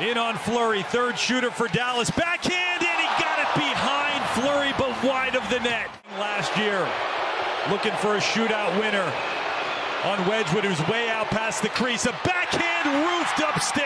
In on Fleury, third shooter for Dallas. Backhand, and he got it behind Fleury, but wide of the net. Last year, looking for a shootout winner on Wedgwood, who's way out past the crease. A backhand roofed upstairs.